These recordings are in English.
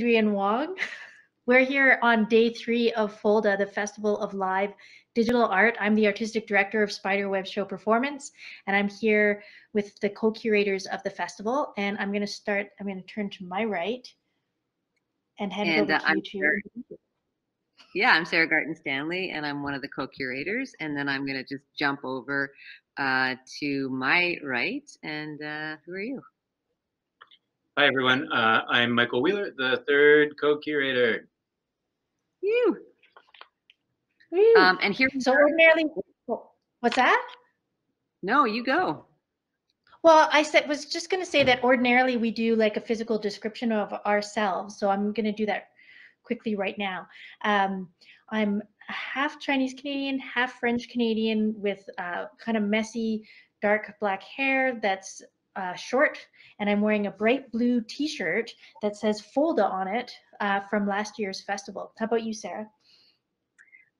Adrian Wong. We're here on day 3 of Folda, the Festival of Live Digital Art. I'm the Artistic Director of Spiderweb Show Performance, and I'm here with the co-curators of the festival. And I'm going to start, I'm going to turn to my right and head over to you. Yeah, I'm Sarah Garten Stanley, and I'm one of the co-curators. And then I'm going to just jump over to my right. And who are you? Hi, everyone. I'm Michael Wheeler, the third co-curator. You. And here. So ordinarily, what's that? No, you go. Well, I said was just going to say that ordinarily we do like a physical description of ourselves. So I'm going to do that quickly right now. I'm half Chinese Canadian, half French Canadian, with kind of messy, dark black hair that's short, and I'm wearing a bright blue T-shirt that says Folda on it from last year's festival. How about you, Sarah?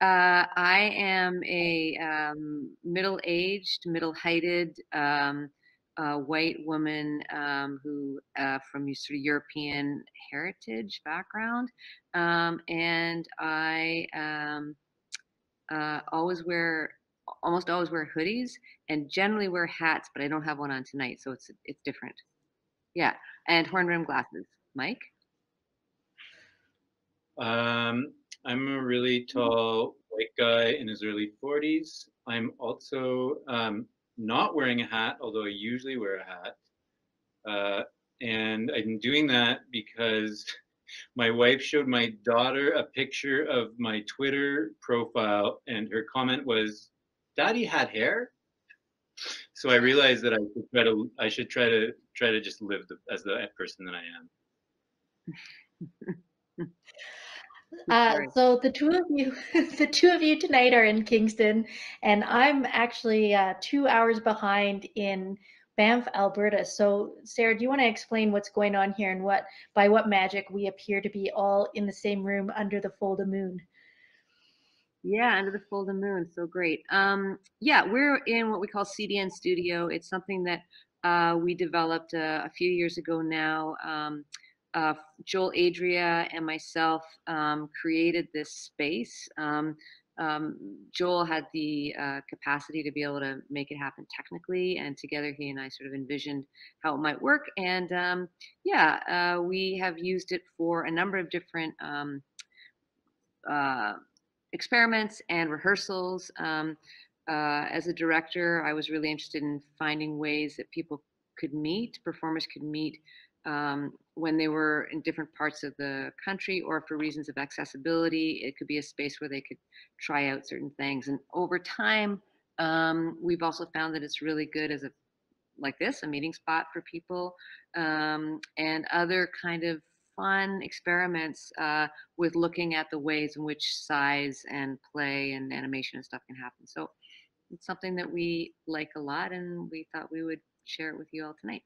I am a middle-aged, middle-heighted white woman who from sort of European heritage background, and I almost always wear hoodies and generally wear hats, but I don't have one on tonight, so it's different. Yeah, and horn-rimmed glasses. Mike? I'm a really tall white guy in his early 40s. I'm also not wearing a hat, although I usually wear a hat. And I'm doing that because my wife showed my daughter a picture of my Twitter profile, and her comment was, "Daddy had hair." So I realized that I should try to just live as the person that I am. So the two of you, tonight are in Kingston, and I'm actually 2 hours behind in Banff, Alberta. So Sarah, do you want to explain what's going on here and what, by what magic we appear to be all in the same room under the Folda moon? Yeah, under the Folda moon. So great. Yeah, we're in what we call CDN Studio. It's something that we developed a few years ago now. Joel, Adria, and myself created this space. Joel had the capacity to be able to make it happen technically, and together he and I sort of envisioned how it might work. And yeah, we have used it for a number of different experiments and rehearsals. As a director, I was really interested in finding ways that people could meet, performers could meet when they were in different parts of the country, or for reasons of accessibility, it could be a space where they could try out certain things. And over time, we've also found that it's really good as a meeting spot for people, and other kind of fun experiments with looking at the ways in which size and play and animation and stuff can happen. So it's something that we like a lot, and we thought we would share it with you all tonight.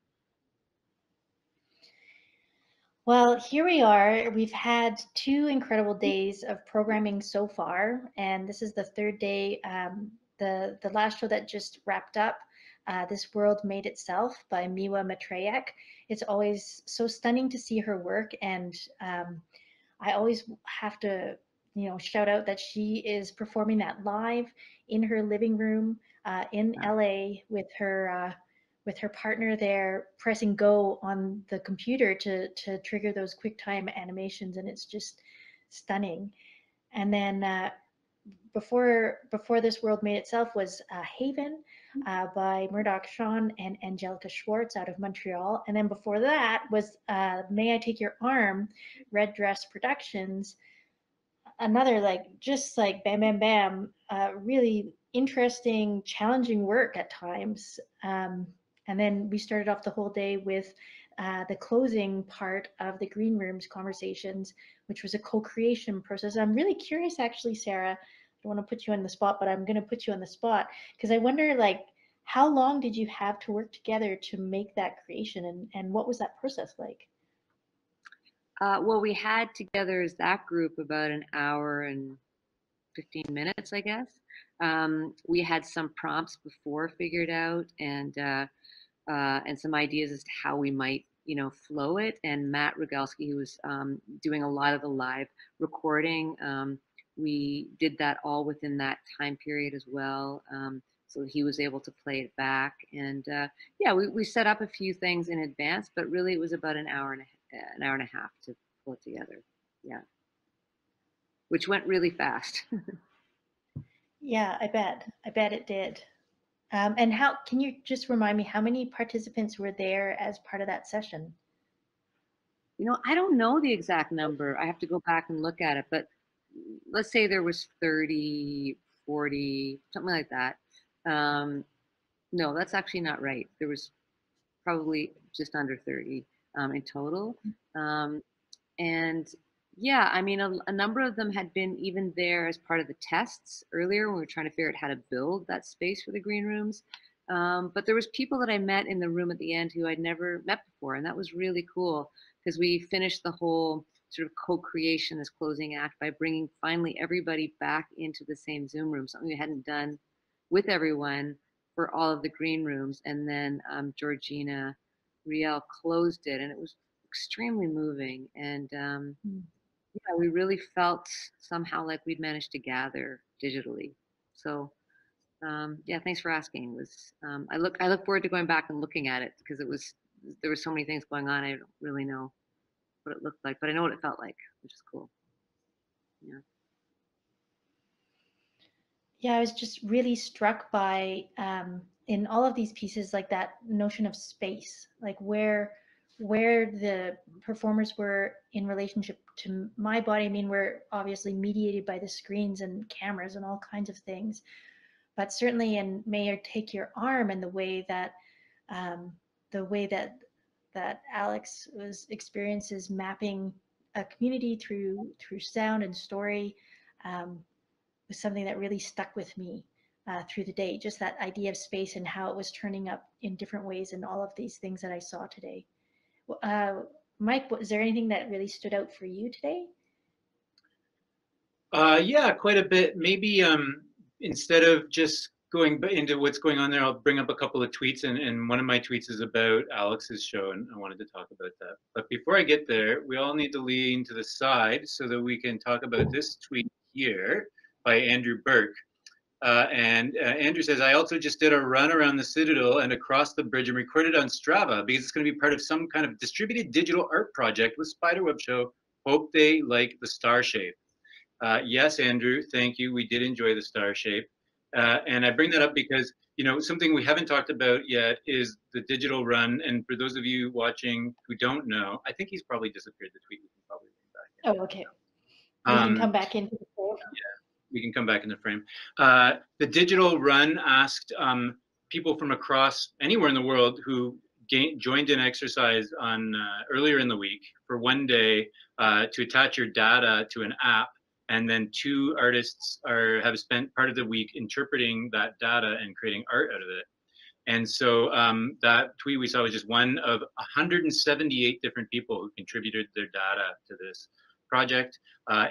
Well, here we are. We've had 2 incredible days of programming so far, and this is the 3rd day. The last show that just wrapped up, This World Made Itself by Miwa Matreyek. It's always so stunning to see her work, and I always have to, shout out that she is performing that live in her living room in LA with her partner there, pressing go on the computer to trigger those QuickTime animations, and it's just stunning. And then before This World Made Itself was Haven by Murdoch Sean and Angelica Schwartz out of Montreal. And then before that was May I Take Your Arm, Red Dress Productions. Another just bam, bam, bam, really interesting, challenging work at times. And then we started off the whole day with the closing part of the Green Room's conversations, which was a co-creation process. I'm really curious, actually, Sarah, I don't want to put you on the spot, but I'm going to put you on the spot, because I wonder, how long did you have to work together to make that creation, and what was that process like? Well, we had together as that group about an hour and 15 minutes, I guess. We had some prompts before figured out, and some ideas as to how we might you know, flow it. And Matt Rogalski, who was doing a lot of the live recording, we did that all within that time period as well. So he was able to play it back. And yeah, we set up a few things in advance, but really it was about an hour and a half to pull it together. Yeah. Which went really fast. Yeah, I bet. I bet it did. And how, can you just remind me how many participants were there as part of that session? You know, I don't know the exact number. I have to go back and look at it, but let's say there was 30, 40, something like that. No, that's actually not right. There was probably just under 30 in total. And yeah, I mean, a number of them had been even there as part of the tests earlier when we were trying to figure out how to build that space for the green rooms. But there was people that I met in the room at the end who I'd never met before. And that was really cool because we finished the whole sort of co-creation, this closing act, by bringing finally everybody back into the same Zoom room, something we hadn't done with everyone for all of the green rooms. And then Georgina Real closed it, and it was extremely moving. And yeah, we really felt somehow like we'd managed to gather digitally. So yeah, thanks for asking. It was I look forward to going back and looking at it, because it was, there were so many things going on. I don't really know what it looked like, but I know what it felt like, which is cool. Yeah. Yeah, I was just really struck by, in all of these pieces, like that notion of space, like where the performers were in relationship to my body. I mean, we're obviously mediated by the screens and cameras and all kinds of things, but certainly in May I Take Your Arm, and the way that Alex was experiences mapping a community through sound and story, was something that really stuck with me through the day, just that idea of space and how it was turning up in different ways in all of these things that I saw today. Mike, was there anything that really stood out for you today? Yeah, quite a bit. Maybe instead of just going into what's going on there, I'll bring up a couple of tweets, and one of my tweets is about Alex's show, and I wanted to talk about that. But before I get there, we all need to lean to the side so that we can talk about this tweet here by Andrew Burke. Andrew says, I also just did a run around the Citadel and across the bridge and recorded on Strava because it's going to be part of some kind of distributed digital art project with Spiderweb Show. Hope they like the star shape. Yes, Andrew, thank you. We did enjoy the star shape. And I bring that up because, you know, something we haven't talked about yet is the digital run. And for those of you watching who don't know, I think he's probably disappeared the tweet. We can probably bring back. Oh, okay. We can come back into the fold. Yeah. We can come back in the frame. The digital run asked people from across anywhere in the world who joined an exercise on earlier in the week for one day to attach your data to an app, and then two artists have spent part of the week interpreting that data and creating art out of it. And so that tweet we saw was just one of 178 different people who contributed their data to this project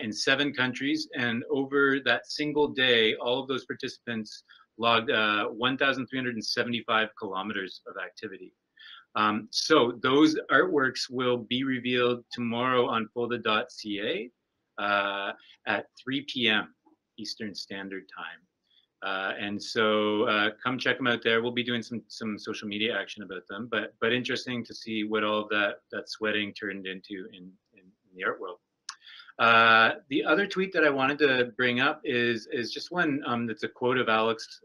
in 7 countries, and over that single day, all of those participants logged 1,375 kilometers of activity. So those artworks will be revealed tomorrow on foldA.ca at 3 p.m. Eastern Standard Time. And so come check them out there. We'll be doing some social media action about them, but interesting to see what all of that sweating turned into in the art world. The other tweet that I wanted to bring up is just one that's a quote of Alex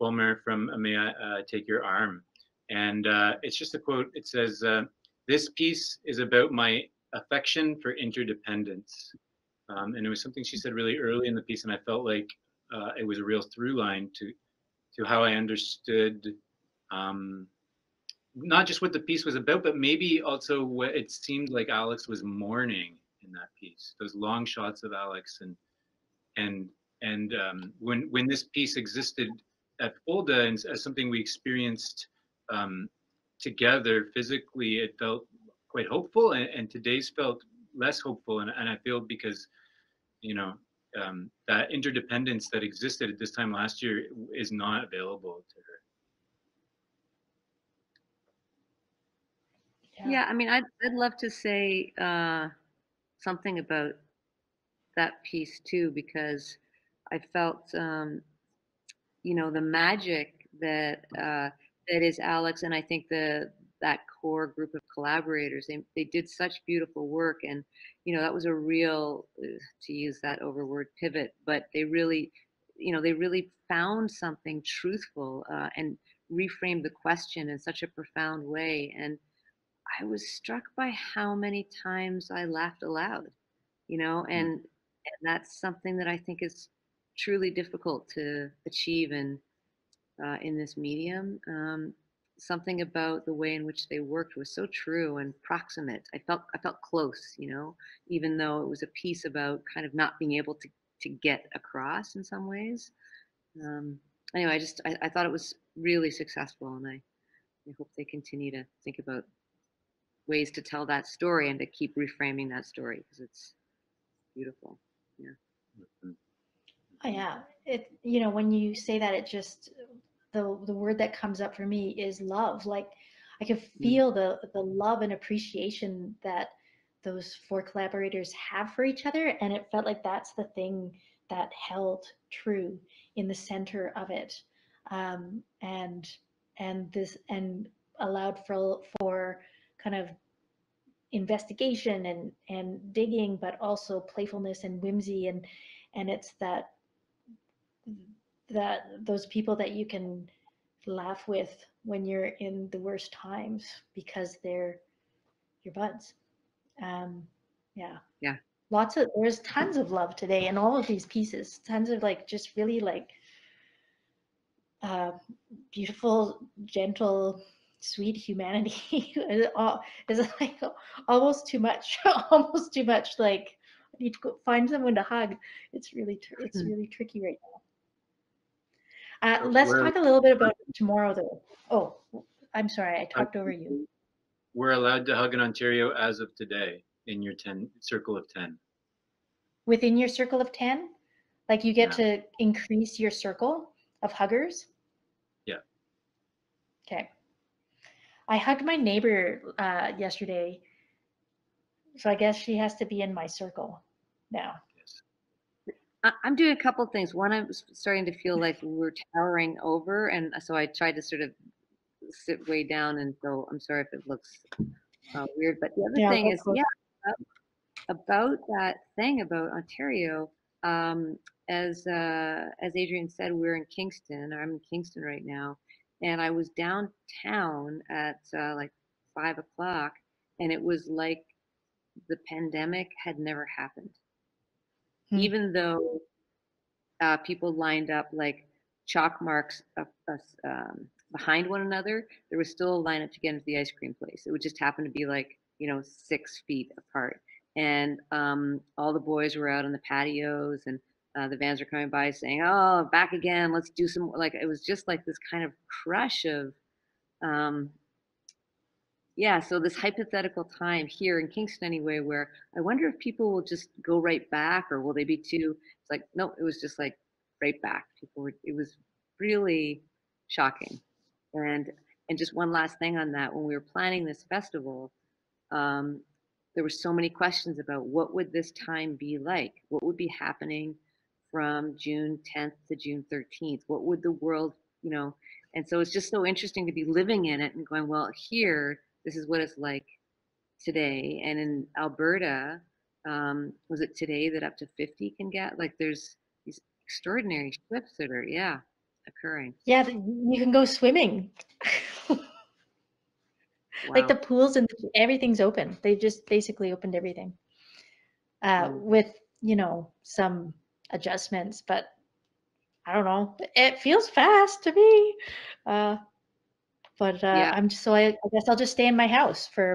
Bulmer from May I Take Your Arm. And it's just a quote. It says, this piece is about my affection for interdependence. And it was something she said really early in the piece, and I felt like it was a real through line to how I understood not just what the piece was about, but maybe also what it seemed like Alex was mourning in that piece. Those long shots of Alex and when this piece existed at Folda and as something we experienced together physically, it felt quite hopeful, and today's felt less hopeful, and I feel because, you know, that interdependence that existed at this time last year is not available to her. Yeah, I mean, I'd love to say something about that piece too, because I felt, you know, the magic that that is Alex, and I think that core group of collaborators, they did such beautiful work. And, you know, that was a real, to use that overword, pivot, but they really, you know, they really found something truthful and reframed the question in such a profound way. And I was struck by how many times I laughed aloud, you know, and that's something that I think is truly difficult to achieve in this medium. Something about the way in which they worked was so true and proximate. I felt close, you know, even though it was a piece about kind of not being able to get across in some ways. Anyway, I thought it was really successful, and I hope they continue to think about ways to tell that story and to keep reframing that story, because it's beautiful. Yeah. Oh, yeah. It, you know, when you say that, it just, the word that comes up for me is love. Like, I could feel the love and appreciation that those four collaborators have for each other. And it felt like that's the thing that held true in the center of it. And allowed for kind of investigation and digging, but also playfulness and whimsy. And it's that those people that you can laugh with when you're in the worst times, because they're your buds. Yeah. There's tons of love today in all of these pieces, tons of like, just really like beautiful, gentle, sweet humanity. Is like almost too much. Like, I need to go find someone to hug. It's really tricky right now. Let's talk a little bit about tomorrow, though. Oh, I'm sorry, I talked over you. We're allowed to hug in Ontario as of today in your circle of 10. Within your circle of 10? Like, you get to increase your circle of huggers? Yeah. Okay. I hugged my neighbor yesterday, so I guess she has to be in my circle now. I'm doing a couple of things. One, I'm starting to feel like we're towering over, and so I tried to sort of sit way down, and so I'm sorry if it looks weird. But the other thing is, about that thing about Ontario, as Adrian said, we're in Kingston. I'm in Kingston right now, and I was downtown at like 5 o'clock, and it was like the pandemic had never happened. Even though people lined up like chalk marks behind one another, there was still a line up to get into the ice cream place. It would just happen to be like, you know, 6 feet apart. And all the boys were out on the patios, and the vans were coming by saying, "Oh, back again, let's do some," like, it was just like this kind of crush of, so this hypothetical time here in Kingston anyway, where I wonder if people will just go right back, or will they be too, it's like, no, it was just like right back. It was really shocking. And just one last thing on that, when we were planning this festival, there were so many questions about what would this time be like? What would be happening from June 10th to June 13th? What would the world, you know? And so it's just so interesting to be living in it and going, well, here, this is what it's like today. And in Alberta, was it today that up to 50 can get? Like, there's these extraordinary shifts that are, occurring. Yeah, you can go swimming. Wow. Like, the pools and everything's open. They just basically opened everything with, you know, some adjustments. But I don't know. It feels fast to me. I guess I'll just stay in my house for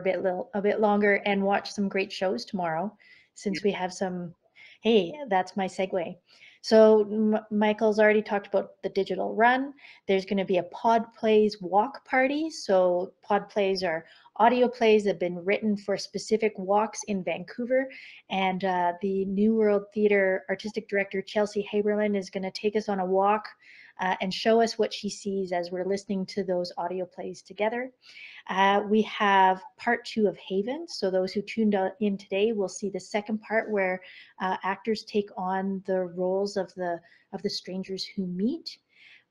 a bit longer and watch some great shows tomorrow, since we have some. Hey, that's my segue. So Michael's already talked about the digital run. There's going to be a Pod Plays walk party. So Pod Plays are audio plays that have been written for specific walks in Vancouver. And the New World Theatre artistic director, Chelsea Haberlin, is going to take us on a walk and show us what she sees as we're listening to those audio plays together. We have part 2 of Haven. So those who tuned in today will see the second part where actors take on the roles of the strangers who meet.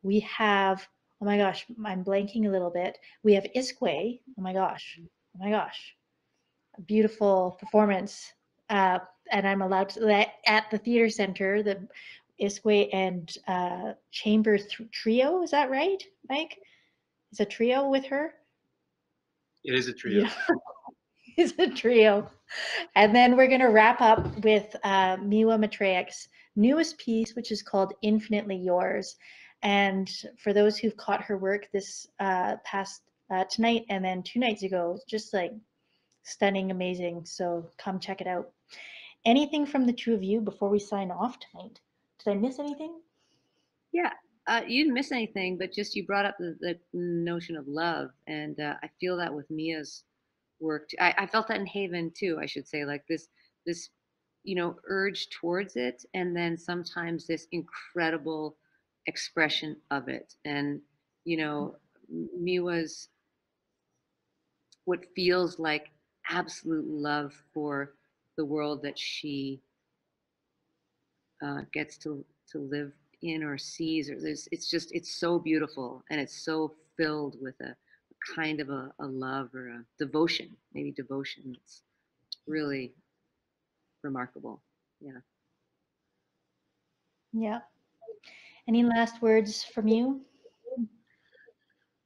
We have, oh my gosh, I'm blanking a little bit. We have Iskwe, oh my gosh, a beautiful performance. And I'm allowed to, at the theater center, the Iskwe and chamber trio, is that right, Mike? It's a trio with her? It is a trio. Yeah. It's a trio. And then we're going to wrap up with Miwa Matreyek's newest piece, which is called Infinitely Yours. And for those who've caught her work this tonight and then 2 nights ago, just like stunning, amazing. So come check it out. Anything from the 2 of you before we sign off tonight? Did I miss anything? Yeah, you didn't miss anything, but just you brought up the notion of love. And I feel that with Mia's work. I felt that in Haven too, I should say, like this, you know, urge towards it. And then sometimes this incredible expression of it. And, you know, Miwa's what feels like absolute love for the world that she gets to live in or sees, or it's so beautiful, and it's so filled with a kind of a love or a devotion, maybe devotion. It's really remarkable. Yeah. Yeah. Any last words from you?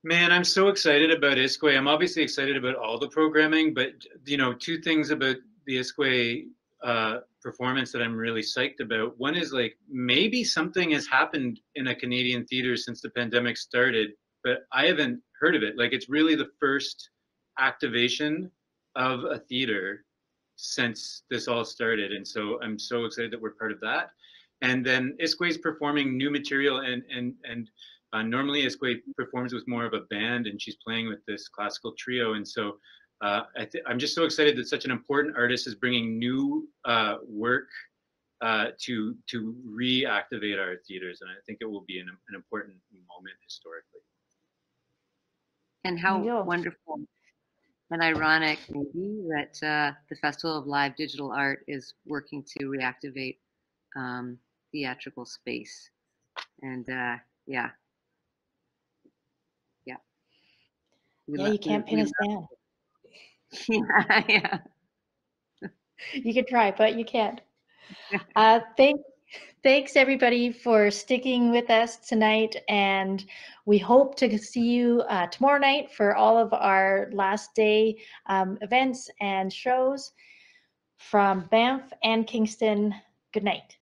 Man, I'm so excited about Iskwe. I'm obviously excited about all the programming, but you know, 2 things about the Iskwe performance that I'm really psyched about. One is like, maybe something has happened in a Canadian theater since the pandemic started, but I haven't heard of it. Like, it's really the first activation of a theater since this all started. And so I'm so excited that we're part of that. And then Iskwe is performing new material, and normally Iskwe performs with more of a band, and she's playing with this classical trio. And so I'm just so excited that such an important artist is bringing new work to reactivate our theaters. And I think it will be an important moment historically. And how wonderful and ironic maybe that the Festival of Live Digital Art is working to reactivate theatrical space. And yeah. Yeah, you can't pin us down. Yeah. You could try, but you can't. Thanks everybody for sticking with us tonight, and we hope to see you tomorrow night for all of our last day events and shows from Banff and Kingston. Good night.